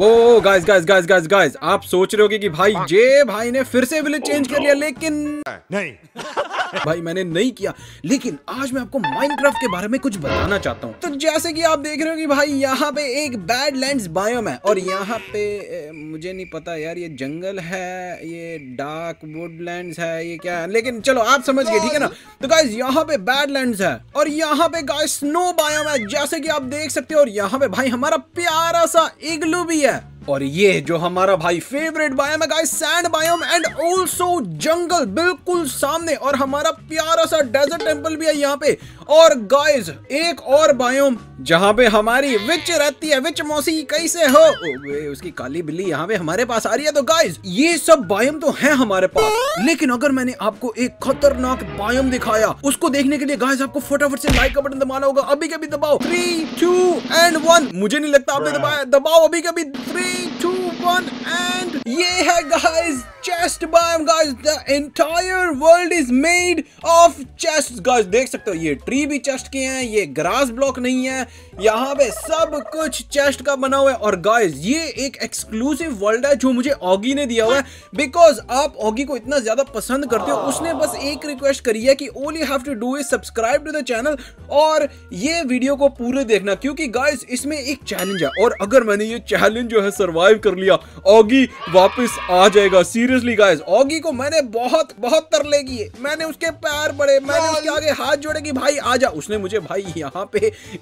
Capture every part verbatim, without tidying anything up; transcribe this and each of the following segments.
वो guys guys guys guys guys आप सोच रहे होगे कि भाई जे भाई ने फिर से विलेज चेंज कर लिया, लेकिन नहीं भाई मैंने नहीं किया। लेकिन आज मैं आपको माइनक्राफ्ट के बारे में कुछ बताना चाहता हूँ। तो जैसे कि आप देख रहे हो कि भाई यहाँ पे एक बैडलैंड्स बायोम है और यहाँ पे मुझे नहीं पता यार, ये जंगल है, ये डार्क वुडलैंड्स है, ये क्या है, लेकिन चलो आप समझ गए, ठीक है ना। तो गाइस यहाँ पे बैडलैंड्स है और यहाँ पे गाइस स्नो बायोम है जैसे कि आप देख सकते हो, और यहाँ पे भाई हमारा प्यारा सा इग्लू भी है। और ये जो हमारा भाई फेवरेट बायोम है guys, sand biome and also जंगल बिल्कुल सामने, और हमारा प्यारा सा डेजर्ट टेंपल भी है यहाँ पे। और गाइस एक और बायोम जहाँ पे हमारी विच रहती है, विच मौसी कैसे हो, उसकी काली बिल्ली यहाँ पे हमारे पास आ रही है। तो गाइस ये सब बायोम तो है हमारे पास, लेकिन अगर मैंने आपको एक खतरनाक बायोम दिखाया, उसको देखने के लिए गाइस आपको फटाफट से लाइक का बटन दबाना होगा, अभी के भी दबाओ, थ्री टू एंड वन। मुझे नहीं लगता आपने दबाया, दबाओ अभी के भी थ्री टू वन। एंड ये है guys chest biome. Guys the entire world is made of chest. Guys देख सकते हो ये ट्री भी चेस्ट के हैं, ये ग्रास ब्लॉक नहीं है, यहाँ पे सब कुछ चेस्ट का बना हुआ है। और गाइस ये एक एक्सक्लूसिव वर्ल्ड है जो मुझे ऑगी ने दिया हुआ है, बिकॉज आप ऑगी को इतना ज्यादा पसंद करते हो। उसने बस एक रिक्वेस्ट करी है कि all you have to do is subscribe to the channel और ये वीडियो को पूरे देखना, क्योंकि गाइस इसमें एक चैलेंज है और अगर मैंने ये चैलेंज जो है सर्वाइव कर लिया, ऑगी वापस आ जाएगा। सीरियसली गाइस ऑगी को मैंने बहुत बहुत तरले किए, मैंने उसके पैर पड़े, मैंने उसके आगे हाथ जोड़े कि भाई आजा। उसने मुझे भाई यहाँ पे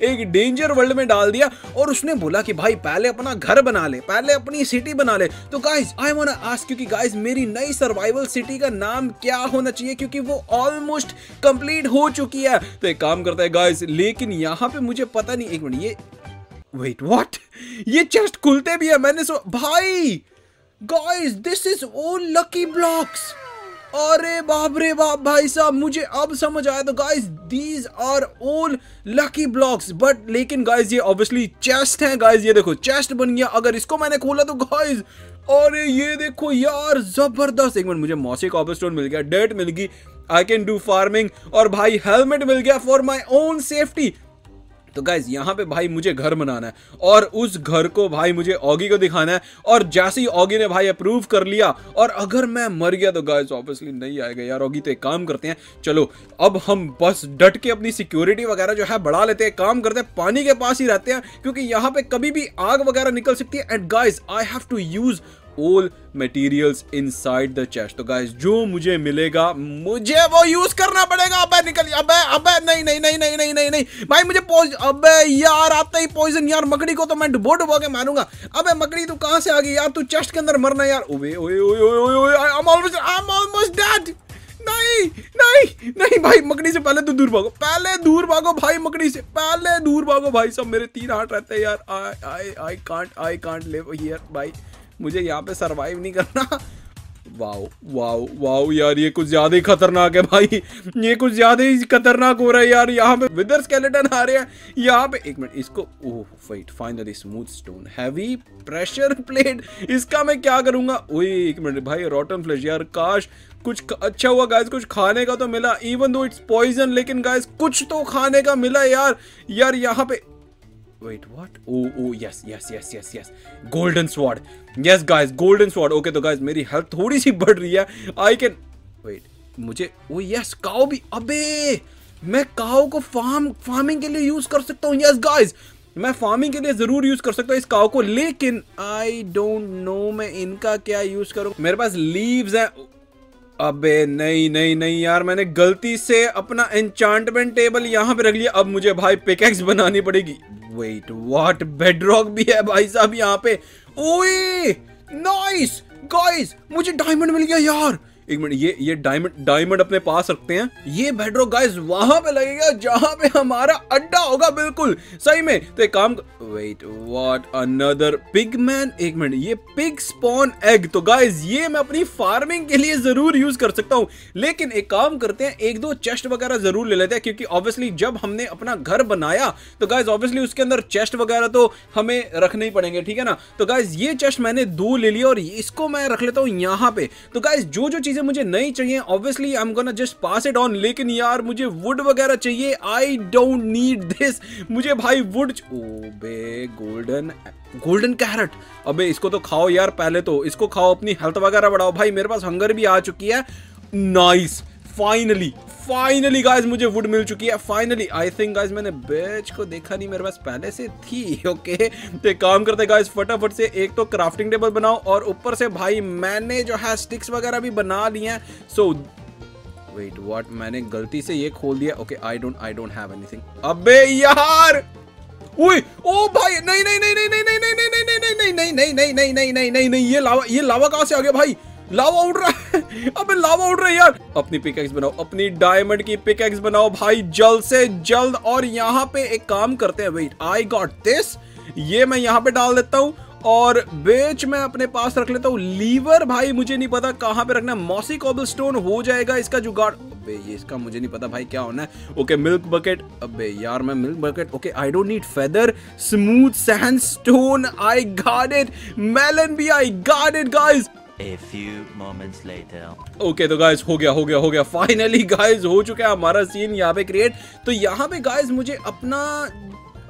एक डेंजर वर्ल्ड में डाल दिया और उसने बोला कि भाई पहले अपना घर बना ले, पहले अपनी सिटी बना ले। तो guys I want to ask you कि गाइस मेरी नई सर्वाइवल सिटी का नाम क्या होना चाहिए, क्योंकि वो ऑलमोस्ट कंप्लीट हो चुकी है। तो एक काम करता है गाइस, लेकिन यहाँ पे मुझे पता नहीं, एक मिनट, ये वेट व्हाट, ये चेस्ट खुलते भी है, मैंने सो भाई guys this is all lucky blocks. अरे बाप रे बाप भाई साहब, मुझे अब समझ आया। तो guys these are all lucky blocks, but लेकिन गाइस ये ऑब्वियसली चेस्ट है। गाइस ये देखो चेस्ट बन गया, अगर इसको मैंने खोला तो गाइस, अरे ये देखो यार जबरदस्त। एक मिनट, मुझे मौसी कॉपर स्टोन मिल गया, डेट मिल गई, आई कैन डू फार्मिंग, और भाई हेलमेट मिल गया फॉर माई ओन सेफ्टी। तो गाइज यहाँ पे भाई मुझे घर बनाना है और उस घर को भाई मुझे ऑगी को दिखाना है, और जैसे ही ऑगी ने भाई अप्रूव कर लिया, और अगर मैं मर गया तो गाइज ऑब्वियसली नहीं आएगा यार ऑगी। तो एक काम करते हैं, चलो अब हम बस डट के अपनी सिक्योरिटी वगैरह जो है बढ़ा लेते हैं। काम करते हैं, पानी के पास ही रहते हैं क्योंकि यहाँ पे कभी भी आग वगैरह निकल सकती है। And guys I have to use all materials inside the chest. तो गाइस जो मुझे मिलेगा मुझे वो यूज करना पड़ेगा। अबे निकल, अबे अबे नहीं नहीं नहीं नहीं नहीं नहीं नहीं भाई मुझे पोज, अबे यार आता ही पॉइजन यार, मकड़ी को तो मैं डुबो डुबो के मारूंगा। अबे मकड़ी तू कहां से आ गई यार, तू चेस्ट के अंदर मरना यार। ओए ओए ओए ओए ओए I am almost I am almost dead. नहीं नहीं नहीं भाई मकड़ी से पहले तो दूर भागो, पहले दूर भागो भाई, मकड़ी से पहले दूर भागो भाई सब। मेरे तीन हाथ रहते हैं यार, I I I can't I can't live here भाई, मुझे यहाँ पे सरवाइव नहीं करना। वाओ वाओ वाओ यार ये कुछ ज्यादा ही खतरनाक है भाई, ये कुछ ज्यादा ही खतरनाक हो रहा है यार। यहाँ पे विदर स्केलेटन आ रहे हैं यहाँ पे, एक मिनट इसको, oh fight finally smooth stone heavy pressure plate, इसका मैं क्या करूंगा। ओए एक मिनट भाई रॉटन फ्लेश यार, काश कुछ अच्छा हुआ गाइस, कुछ खाने का तो मिला, इवन दो इट्स पॉइजन, लेकिन गाइस कुछ तो खाने का मिला यार। यार यहाँ पे wait what, oh oh yes yes yes yes yes golden sword, yes guys golden sword. Okay तो गाइस मेरी हेल्थ थोड़ी सी बढ़ रही है, आई कैन वेट मुझे, ओ यस काऊ भी, अबे मैं काऊ को फार्म फार्मिंग के लिए यूज कर सकता हूँ। यस गाइस मैं फार्मिंग के लिए जरूर यूज कर सकता हूँ इस काऊ को, लेकिन आई डोंट नो मैं इनका क्या यूज करूँ। मेरे पास लीव्स हैं, अबे नहीं नहीं नहीं यार मैंने गलती से अपना एन्चांटमेंट टेबल यहाँ पे रख लिया। अब मुझे भाई पिकेक्स बनानी पड़ेगी। वेट व्हाट, बेडरॉक भी है भाई साहब यहाँ पे। ओए नाइस गाइस मुझे डायमंड मिल गया यार। एक मिनट ये ये डायमंड डायमंड अपने पास रखते हैं, ये बेडरॉक गाइस वहां पे लगेगा जहां पे हमारा अड्डा होगा, बिल्कुल सही में। तो एक काम, वेट व्हाट अनदर पिगमैन, एक मिनट ये पिग स्पॉन एग, तो गाइस ये मैं अपनी फार्मिंग के लिए जरूर यूज कर सकता हूँ। लेकिन एक काम करते हैं, एक दो चेस्ट वगैरह जरूर ले लेते हैं, क्योंकि ऑब्वियसली जब हमने अपना घर बनाया तो गाइज ऑब्वियसली उसके अंदर चेस्ट वगैरह तो हमें रखने ही पड़ेंगे, ठीक है ना। तो गाइज ये चेस्ट मैंने दो ले लिया और इसको मैं रख लेता हूँ यहाँ पे। तो गाइज जो जो चीज चीजें मुझे नहीं चाहिए, obviously I am gonna just pass it on. लेकिन यार मुझे वुड वगैरह चाहिए, आई डोंट नीड दिस। मुझे भाई वुड, ओबे गोल्डन गोल्डन कैरेट, अबे इसको तो खाओ यार, पहले तो इसको खाओ, अपनी हेल्थ वगैरह बढ़ाओ। भाई मेरे पास हंगर भी आ चुकी है। नाइस, फाइनली फाइनली गाइज मुझे वुड मिल चुकी है फाइनली। आई थिंक गाइज मैंने बेच को देखा नहीं, मेरे पास पहले से थी। Okay okay? तो काम करते गाइज, फटाफट से एक तो क्राफ्टिंग टेबल बनाओ, और ऊपर से भाई मैंने जो है स्टिक्स वगैरह भी बना लिए हैं। सो वेट व्हाट, मैंने गलती से ये खोल दिया। Okay I don't I don't have anything. अबे यार ओए ओ भाई, नहीं नहीं नहीं नहीं नहीं नहीं नहीं नहीं नहीं नहीं नहीं नहीं नहीं नहीं नहीं नहीं ये लावा ये लावा कहां से आ गया भाई? लावा उड़ रहा है, अबे लावा उड़ रहा है यार। अपनी पिकैक्स बनाओ, अपनी डायमंड की पिकैक्स बनाओ भाई जल्द से जल्द। और यहाँ पे एक काम करते हैं, वेट आई गॉट दिस, ये मैं यहाँ पे डाल देता हूँ और बेच मैं अपने पास रख लेता हूँ। लीवर भाई मुझे नहीं पता कहाँ पे रखना है। मॉसी कोबलस्टोन हो जाएगा इसका जुगाड़। अबे ये इसका मुझे नहीं पता भाई क्या होना है। ओके मिल्क बकेट, अबे यार मैं milk bucket. Okay I don't need feather, smooth sandstone I got it, melon भी I got it guys. A few moments later. Okay तो गाइज हो गया हो गया हो गया फाइनली गाइज, हो चुका है हमारा सीन यहाँ पे क्रिएट। तो यहाँ पे गाइज मुझे अपना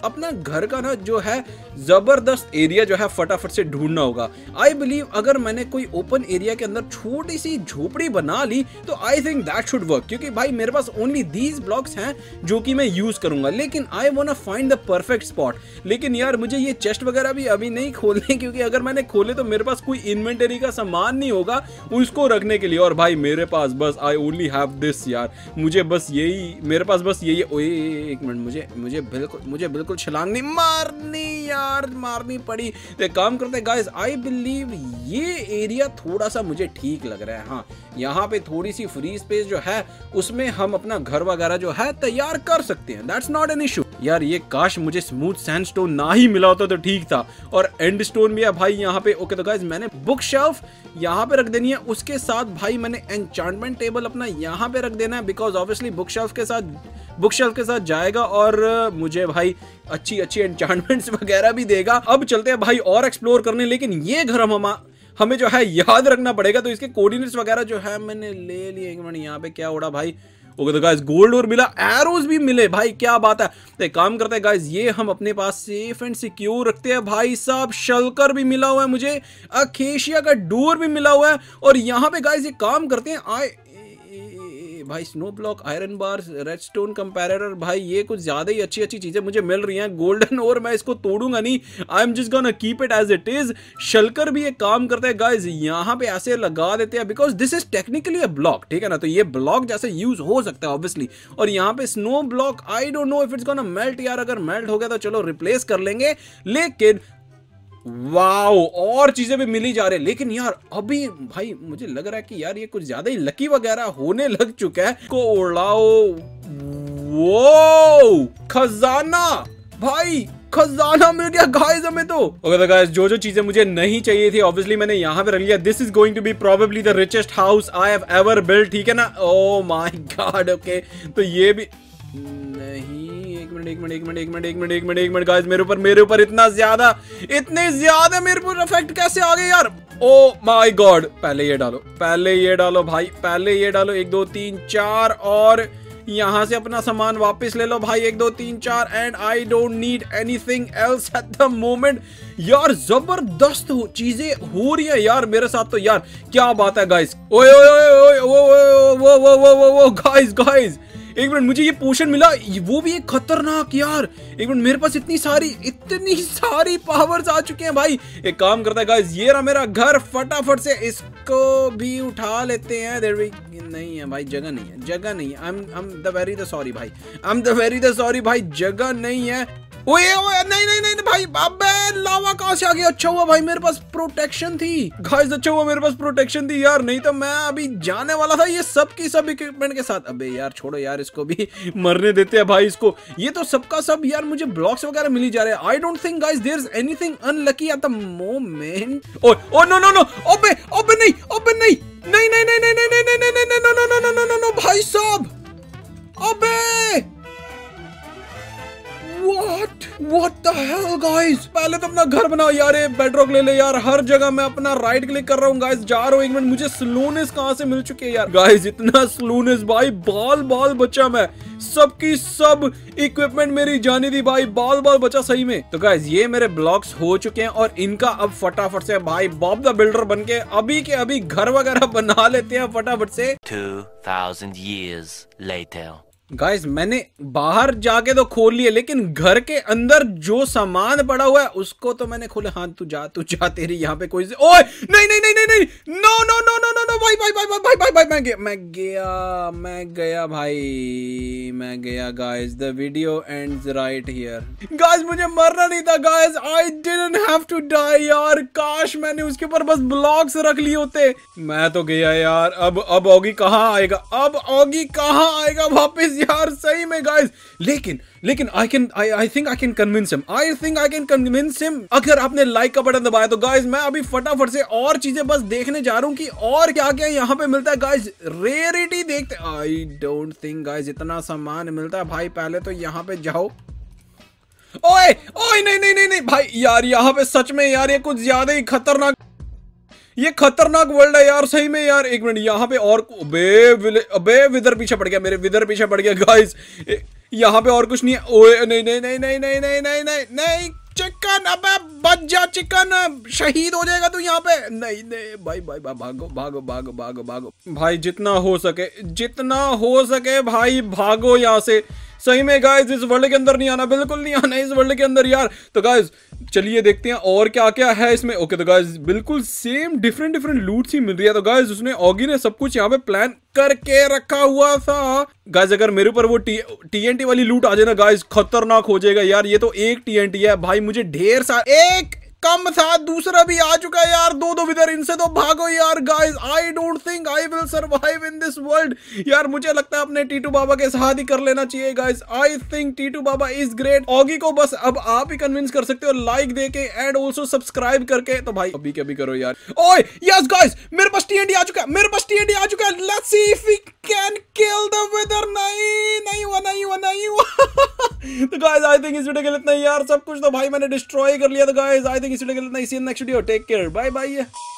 अपना घर का ना जो है जबरदस्त एरिया जो है फटाफट से ढूंढना होगा। आई बिलीव अगर मैंने कोई ओपन एरिया के अंदर छोटी सी झोपड़ी बना ली तो I think that should work, क्योंकि भाई मेरे पास ओनली दीज ब्लॉक्स हैं जो कि मैं यूज करूंगा। लेकिन I want to find the perfect spot. लेकिन यार मुझे ये चेस्ट वगैरह भी अभी नहीं खोलने, क्योंकि अगर मैंने खोले तो मेरे पास कोई इन्वेंटरी का सामान नहीं होगा उसको रखने के लिए। और भाई मेरे पास बस आई ओनली हैव दिस यार, मुझे बस यही मेरे पास बस यही। ओए एक मिनट, मुझे मुझे बिल्कुल मुझे बिल्कुल छलांग नहीं मारनी यार, मारनी पड़ी। तो काम करते गाइस, आई बिलीव ये एरिया थोड़ा सा मुझे ठीक लग रहा है। हाँ यहाँ पे थोड़ी सी फ्री स्पेस जो है उसमें हम अपना घर वगैरह जो है तैयार कर सकते हैं। दैट्स नॉट एन इशू यार। ये काश मुझे स्मूथ सैंडस्टोन ना ही मिला होता तो ठीक था। और एंड स्टोन भी है भाई यहाँ पे। ओके तो गाइस मैंने बुक शेल्फ यहाँ पे रख देनी है, उसके साथ भाई मैंने एन्चांटमेंट टेबल अपना यहाँ पे रख देना है, बिकॉज ऑब्वियसली बुक शेल्फ के साथ बुक शेल्फ के साथ जाएगा और मुझे भाई अच्छी अच्छी एन्चांटमेंट्स वगैरह भी देगा। अब चलते हैं भाई और एक्सप्लोर करने, लेकिन ये घर हम हमें जो है याद रखना पड़ेगा। तो इसके कोऑर्डिनेट्स वगैरह जो है मैंने ले लिए। एक मिनट यहाँ पे क्या उड़ा भाई? ओके तो गाइज गोल्ड और मिला, एरोज भी मिले भाई, क्या बात है। तो एक काम करते हैं गाइज, ये हम अपने पास सेफ एंड सिक्योर रखते हैं भाई साहब। शलकर भी मिला हुआ है मुझे, अकेशिया का डोर भी मिला हुआ है। और यहाँ पे गाइज ये काम करते हैं, आए भाई snow block, iron bar, redstone comparator, भाई ये कुछ ज्यादा ही अच्छी अच्छी चीजें मुझे मिल रही हैं। गोल्डन और मैं इसको तोड़ूंगा नहीं, I am just gonna keep it as it is. Shulker भी एक काम करते हैं गाइज यहाँ पे ऐसे लगा देते हैं, because this is technically a block, ठीक है ना, तो ये ब्लॉक जैसे यूज हो सकता है ऑब्वियसली। और यहाँ पे snow block, I don't know if it's gonna melt यार, अगर मेल्ट हो गया तो चलो रिप्लेस कर लेंगे। लेकिन वाओ और चीजें भी मिली जा रही है। लेकिन यार अभी भाई मुझे लग रहा है कि यार ये कुछ ज्यादा ही लकी वगैरह होने लग चुका है। को उड़ाओ, वो खजाना भाई, खजाना मिल गया गाइस हमें तो। ओके तो गाइस जो जो चीजें मुझे नहीं चाहिए थी ऑब्वियसली मैंने यहाँ पे रख लिया। This is going to be probably the richest house I have ever built, ठीक है ना। ओ माय गॉड। ओके तो ये भी नहीं, एक मिनट एक मिनट एक मिनट एक मिनट एक मिनट एक मिनट गाइस, मेरे ऊपर मेरे ऊपर इतना ज्यादा इतने ज्यादा मेरे ऊपर इफेक्ट कैसे आ गए यार? Oh my god. पहले ये डालो, पहले ये डालो भाई, पहले ये डालो, एक दो तीन चार, और यहाँ से अपना सामान वापस ले लो भाई, एक दो तीन चार। And I don't need anything else at the moment यार। जबरदस्त चीजें हो रही है यार मेरे साथ तो यार, क्या बात है गाइस। ओए ओए ओए ओए गाइस गाइस एक मिनट, मुझे ये पोशन मिला, वो भी एक खतरनाक यार। एक मिनट, मेरे पास इतनी सारी इतनी सारी पावर्स आ चुके हैं भाई। एक काम करता है गाइस, ये रहा मेरा घर, फटाफट से इसको भी उठा लेते हैं। देयर वी नहीं है भाई, जगह नहीं है, जगह नहीं है। I am I am the very the sorry भाई, I am the very the sorry भाई, जगह नहीं है। ओए ओए नहीं नहीं नहीं भाई, अबे लावा कहां से आ गया? अच्छा हुआ भाई मेरे पास प्रोटेक्शन थी गाइस, अच्छा हुआ मेरे पास प्रोटेक्शन थी यार, नहीं तो मैं अभी जाने वाला था ये सब की सब इक्विपमेंट के साथ। अबे यार छोड़ो यार, इसको भी मरने देते हैं भाई इसको। ये तो सबका सब यार मुझे ब्लॉक्स वगैरह मिली जा रहे हैं। I don't think guys there is anything unlucky at the moment. Oh oh no no no, अबे अबे नहीं, अबे नहीं नहीं नहीं नहीं नहीं नहीं नहीं नहीं नहीं no no no no no भाई साहब, अबे What? What the hell guys, पहले तो अपना घर बनाओ यार, ये बेडरॉक ले ले यार। हर जगह मैं अपना राइट क्लिक कर रहा हूँ गाइस, जा रहा हूँ एक मिनट। मुझे स्लोनेस कहाँ से मिल चुकी है यार गाइस, इतना स्लोनेस भाई, बाल बाल बच्चा मैं, सबकी सब इक्विपमेंट मेरी जानी थी भाई, बाल बाल बचा सही में। तो गाइस ये मेरे ब्लॉक्स हो चुके हैं और इनका अब फटाफट से भाई बॉब द बिल्डर बन के अभी के अभी घर वगैरह बना लेते हैं फटाफट से। Two thousand years later guys मैंने बाहर जाके तो खोल लिए, लेकिन घर के अंदर जो सामान पड़ा हुआ है उसको तो मैंने खोले। हाँ तू जा, तू जा, तेरी यहाँ पे कोई ओए नहीं नहीं नहीं नहीं नहीं no no no no no no भाई भाई भाई भाई भाई भाई मैं गया मैं गया मैं गया भाई मैं गया guys. The video ends right here guys, मुझे मरना नहीं था guys, I didn't have to die यार। काश मैंने उसके ऊपर बस ब्लॉक्स रख लिए होते, मैं तो गया यार। अब अब ऑगी कहाँ आएगा, अब ऑगी कहाँ आएगा वापिस यार सही में गाइस। लेकिन लेकिन I can I I think I can convince him I think I can convince him. अगर आपने लाइक का बटन दबाया तो गाइस मैं अभी फटाफट से और चीजें बस देखने जा रहा हूँ कि और क्या क्या यहाँ पे मिलता है गाइस। रेयरिटी देखते, आई डोंट थिंक गाइस इतना सामान मिलता है भाई। पहले तो यहाँ पे जाओ। ओए ओए नहीं नहीं नहीं नहीं भाई यार, यहाँ पे सच में यार ये कुछ ज्यादा ही खतरनाक, ये खतरनाक वर्ल्ड है यार सही में यार। एक मिनट यहाँ पे और बे अबे विदर पीछे पड़ गया, मेरे विदर पीछे पड़ गया गाइस। यहाँ पे और कुछ नहीं है। ओए नहीं नहीं नहीं नहीं नहीं नहीं नहीं नहीं नहीं चिकन, अबे बच जा चिकन, शहीद हो जाएगा तू यहाँ पे। नहीं नहीं भाई भाई भाई भागो भागो भागो भागो भागो भाई, जितना हो सके जितना हो सके भाई भागो यहाँ से सही में गाइस। इस वर्ल्ड के अंदर नहीं आना, बिल्कुल नहीं आना इस वर्ल्ड के अंदर यार। तो गाइस चलिए देखते हैं और क्या क्या है इसमें। ओके तो गाइस बिल्कुल सेम डिफरेंट डिफरेंट लूट ही मिल रही है। तो गाइस उसने ऑगी ने सब कुछ यहाँ पे प्लान करके रखा हुआ था गाइस। अगर मेरे ऊपर वो टीएनटी वाली लूट आ जाए ना गाइस, खतरनाक हो जाएगा यार। ये तो एक टीएनटी है भाई, मुझे ढेर सारा, एक कम था दूसरा भी आ चुका है यार, दो दो विदर, इनसे तो भागो यार guys. I don't think I will survive in this world यार। मुझे लगता है अपने टीटू बाबा के साथ ही कर लेना चाहिए guys. I think Titu Baba is great. Oggy को बस अब आप ही कन्विंस कर सकते हो लाइक देके एंड ऑल्सो सब्सक्राइब करके। तो भाई अभी कभी करो यार। ओए यस गाइस मेरे पास टीएनटी आ चुका है, मेरे पास टीएनटी आ चुका है। Let's see if we can kill the wither. नहीं नहीं हुआ नहीं हुआ नहीं हुआ। तो गाइस आई थिंक इस वीडियो के लिए इतना ही यार। सब कुछ तो भाई मैंने डिस्ट्रॉय कर लिया था गाइस। आई थिंक इस वीडियो के लिए इतना ही। See you in next video, take care, bye bye.